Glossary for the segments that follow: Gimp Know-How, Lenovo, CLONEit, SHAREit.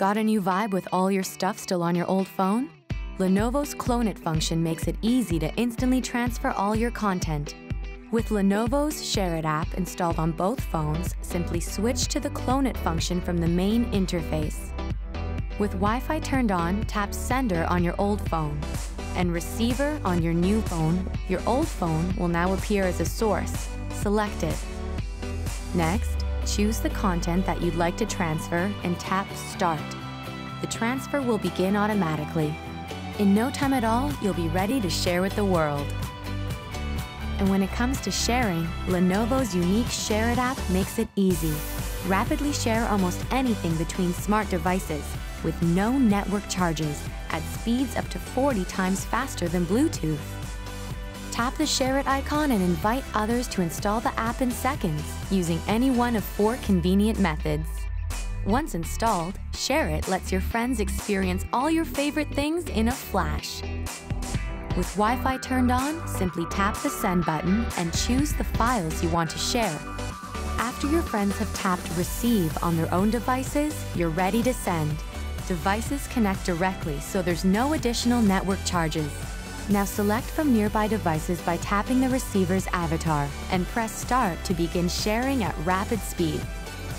Got a new vibe with all your stuff still on your old phone? Lenovo's CLONEit function makes it easy to instantly transfer all your content. With Lenovo's SHAREit app installed on both phones, simply switch to the CLONEit function from the main interface. With Wi-Fi turned on, tap Sender on your old phone and Receiver on your new phone. Your old phone will now appear as a source. Select it. Next, choose the content that you'd like to transfer and tap Start. The transfer will begin automatically. In no time at all, you'll be ready to share with the world. And when it comes to sharing, Lenovo's unique SHAREit app makes it easy. Rapidly share almost anything between smart devices with no network charges at speeds up to 40 times faster than Bluetooth. Tap the SHAREit icon and invite others to install the app in seconds using any one of 4 convenient methods. Once installed, SHAREit lets your friends experience all your favorite things in a flash. With Wi-Fi turned on, simply tap the Send button and choose the files you want to share. After your friends have tapped Receive on their own devices, you're ready to send. Devices connect directly, so there's no additional network charges. Now select from nearby devices by tapping the receiver's avatar and press Start to begin sharing at rapid speed.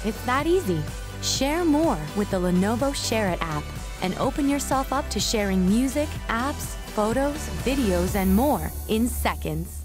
It's that easy. Share more with the Lenovo SHAREit app and open yourself up to sharing music, apps, photos, videos, and more in seconds.